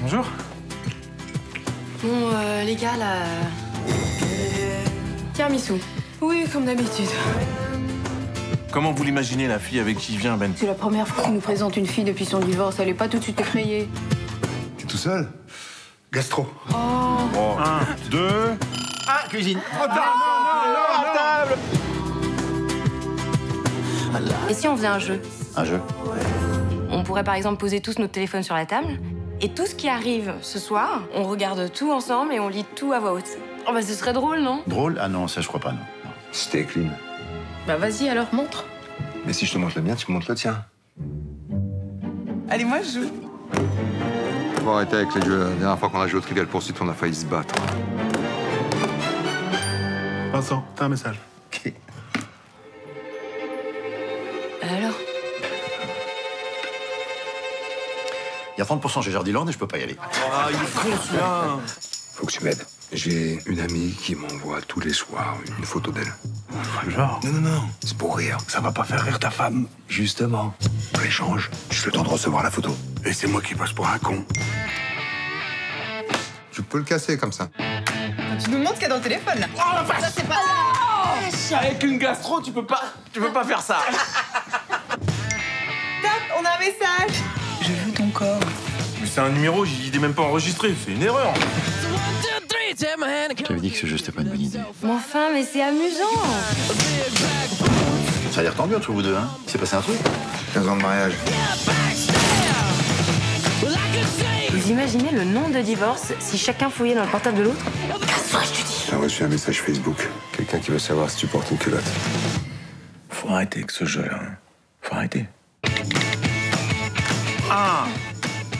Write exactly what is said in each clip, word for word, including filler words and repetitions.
Bonjour. Bon, euh, les gars, là... Tiramisu. Oui, comme d'habitude. Comment vous l'imaginez, la fille avec qui il vient, Ben? C'est la première fois qu'il nous présente une fille depuis son divorce. Elle est pas tout de suite effrayée. T'es tout seul? Gastro. Oh. Oh. Un, deux... Ah, cuisine. Oh, ah, non, non, non, non, non, non. Et si on faisait un jeu? Un jeu? On pourrait par exemple poser tous nos téléphones sur la table et tout ce qui arrive ce soir, on regarde tout ensemble et on lit tout à voix haute. Oh bah ce serait drôle, non? Drôle? Ah non, ça je crois pas, non. non. C'était clean. Bah vas-y alors, montre. Mais si je te montre le mien, tu me montres le tien. Allez, moi je joue. On va arrêter avec les jeux. La dernière fois qu'on a joué au Trivial Poursuit, on a failli se battre. Vincent, t'as un message. Ok. Alors? Il y a trente pour cent chez Jardiland et je peux pas y aller. Ah, il est con celui-là. Faut que tu m'aides. J'ai une amie qui m'envoie tous les soirs une photo d'elle. Enfin, genre? Non, non, non. C'est pour rire. Ça va pas faire rire ta femme. Justement. En échange, je suis le temps de recevoir la photo. Et c'est moi qui passe pour un con. Je peux le casser comme ça. Tu nous montres ce qu'il y a dans le téléphone, là. Oh la vache! Ça, c'est pas... Oh, avec une gastro, tu peux pas... Tu peux pas faire ça. On a un message. Je veux ton corps. Mais c'est un numéro, il n'est même pas enregistré. C'est une erreur. Tu avais dit que ce jeu, c'était pas une bonne idée. Mais enfin, mais c'est amusant. Ça a l'air tendu entre vous deux, hein. Il s'est passé un truc. quinze ans de mariage. Vous imaginez le nombre de divorces si chacun fouillait dans le portable de l'autre? Casse-toi, je te dis. J'ai reçu un message Facebook. Quelqu'un qui veut savoir si tu portes une culotte. Faut arrêter avec ce jeu-là. Hein. Faut arrêter. Un,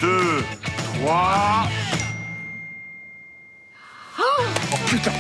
deux, trois... Oh, oh putain!